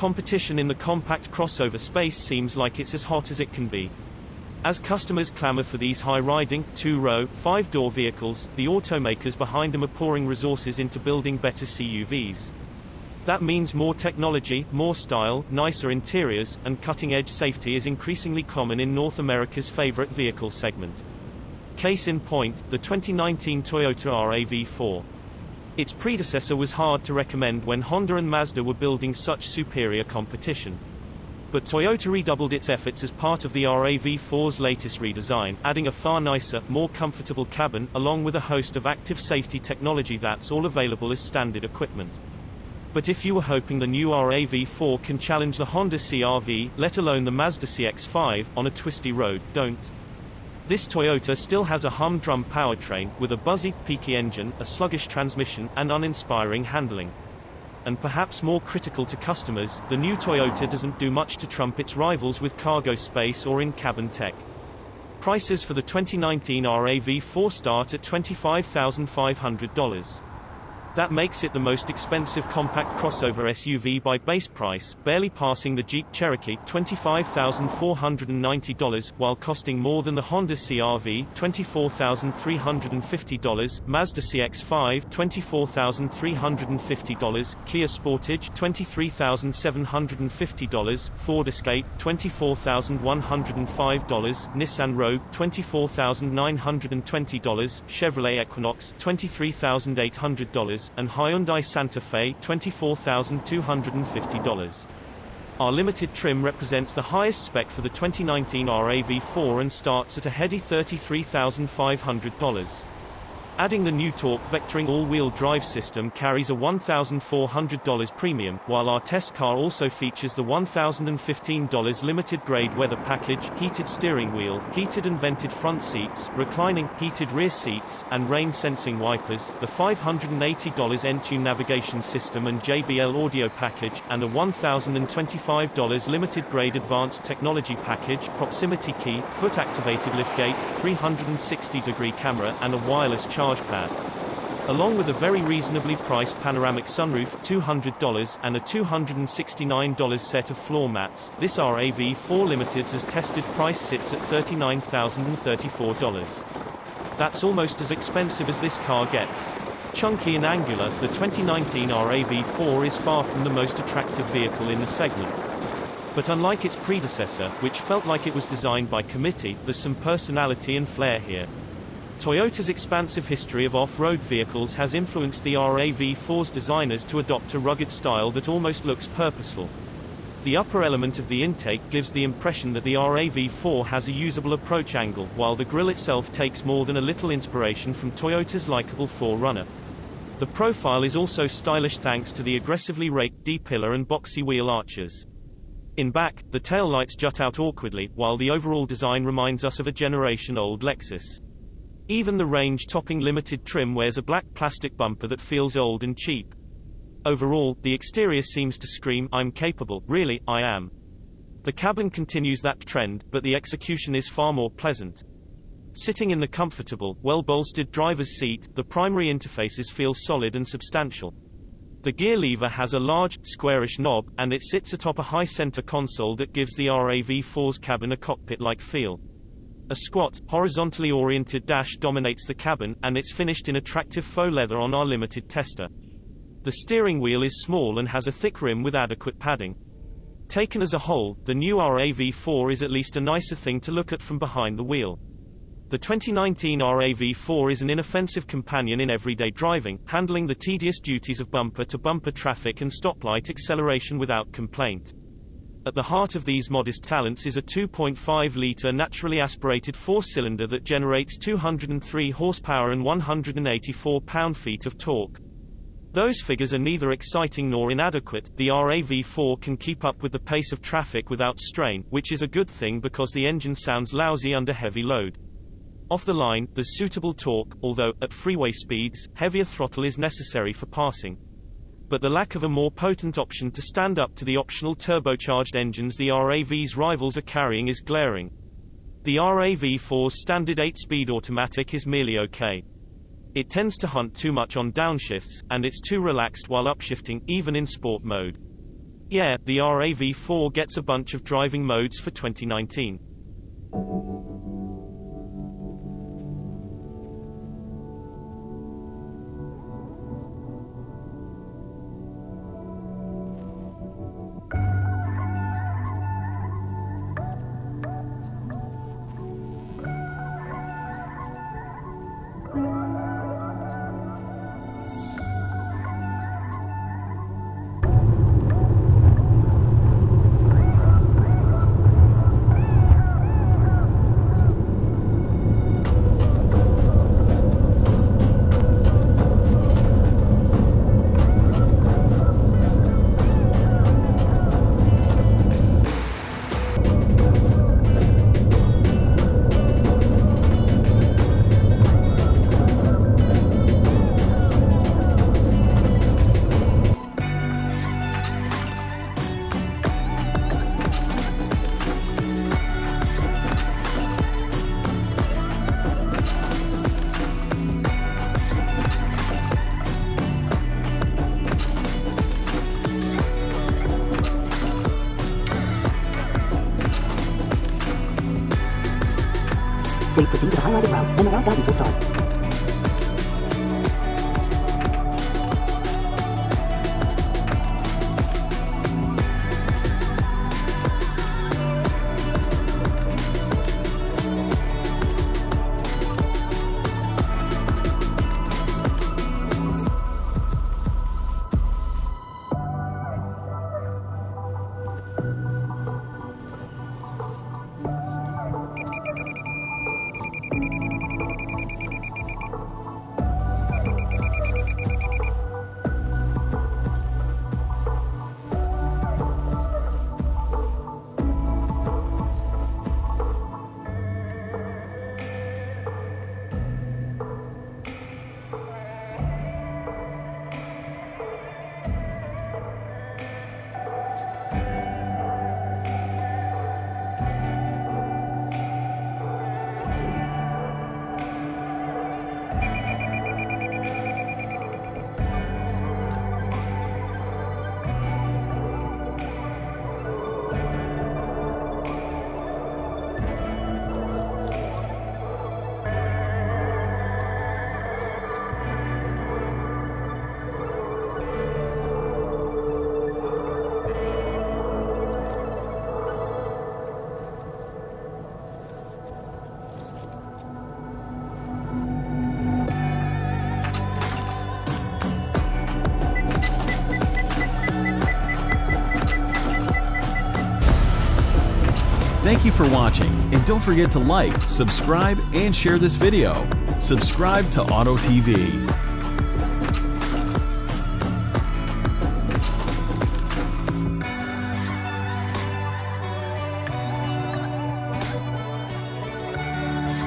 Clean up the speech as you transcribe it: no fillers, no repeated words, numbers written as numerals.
competition in the compact crossover space seems like it's as hot as it can be. As customers clamor for these high-riding, two-row, five-door vehicles, the automakers behind them are pouring resources into building better CUVs. That means more technology, more style, nicer interiors, and cutting-edge safety is increasingly common in North America's favorite vehicle segment. Case in point, the 2019 Toyota RAV4. Its predecessor was hard to recommend when Honda and Mazda were building such superior competition. But Toyota redoubled its efforts as part of the RAV4's latest redesign, adding a far nicer, more comfortable cabin, along with a host of active safety technology that's all available as standard equipment. But if you were hoping the new RAV4 can challenge the Honda CR-V, let alone the Mazda CX-5, on a twisty road, don't. This Toyota still has a humdrum powertrain, with a buzzy, peaky engine, a sluggish transmission, and uninspiring handling. And perhaps more critical to customers, the new Toyota doesn't do much to trump its rivals with cargo space or in-cabin tech. Prices for the 2019 RAV4 start at $25,500. That makes it the most expensive compact crossover SUV by base price, barely passing the Jeep Cherokee, $25,490, while costing more than the Honda CR-V, $24,350, Mazda CX-5, $24,350, Kia Sportage, $23,750, Ford Escape, $24,105, Nissan Rogue, $24,920, Chevrolet Equinox, $23,800, and Hyundai Santa Fe, $24,250. Our limited trim represents the highest spec for the 2019 RAV4 and starts at a heady $33,500. Adding the new torque vectoring all-wheel drive system carries a $1,400 premium, while our test car also features the $1,015 limited grade weather package, heated steering wheel, heated and vented front seats, reclining, heated rear seats, and rain-sensing wipers, the $580 Entune navigation system and JBL audio package, and a $1,025 limited grade advanced technology package, proximity key, foot-activated liftgate, 360-degree camera, and a wireless charger pad, along with a very reasonably priced panoramic sunroof, $200, and a $269 set of floor mats. This RAV4 Limited's tested price sits at $39,034. That's almost as expensive as this car gets. Chunky and angular, the 2019 RAV4 is far from the most attractive vehicle in the segment. But unlike its predecessor, which felt like it was designed by committee, there's some personality and flair here. Toyota's expansive history of off-road vehicles has influenced the RAV4's designers to adopt a rugged style that almost looks purposeful. The upper element of the intake gives the impression that the RAV4 has a usable approach angle, while the grille itself takes more than a little inspiration from Toyota's likable 4Runner. The profile is also stylish thanks to the aggressively raked D-pillar and boxy wheel arches. In back, the taillights jut out awkwardly, while the overall design reminds us of a generation-old Lexus. Even the range-topping limited trim wears a black plastic bumper that feels old and cheap. Overall, the exterior seems to scream, "I'm capable, really, I am." The cabin continues that trend, but the execution is far more pleasant. Sitting in the comfortable, well-bolstered driver's seat, the primary interfaces feel solid and substantial. The gear lever has a large, squarish knob, and it sits atop a high center console that gives the RAV4's cabin a cockpit-like feel. A squat, horizontally oriented dash dominates the cabin, and it's finished in attractive faux leather on our limited tester. The steering wheel is small and has a thick rim with adequate padding. Taken as a whole, the new RAV4 is at least a nicer thing to look at from behind the wheel. The 2019 RAV4 is an inoffensive companion in everyday driving, handling the tedious duties of bumper-to-bumper traffic and stoplight acceleration without complaint. At the heart of these modest talents is a 2.5-litre naturally aspirated four-cylinder that generates 203 horsepower and 184 pound-feet of torque. Those figures are neither exciting nor inadequate. The RAV4 can keep up with the pace of traffic without strain, which is a good thing because the engine sounds lousy under heavy load. Off the line, there's suitable torque, although, at freeway speeds, heavier throttle is necessary for passing. But the lack of a more potent option to stand up to the optional turbocharged engines the RAV's rivals are carrying is glaring. The RAV4's standard 8-speed automatic is merely okay. It tends to hunt too much on downshifts, and it's too relaxed while upshifting, even in sport mode. Yeah, the RAV4 gets a bunch of driving modes for 2019. Please proceed to the highlighted route, when the route guidance will start. Thank you for watching, and don't forget to like, subscribe, and share this video. Subscribe to AUTO TV.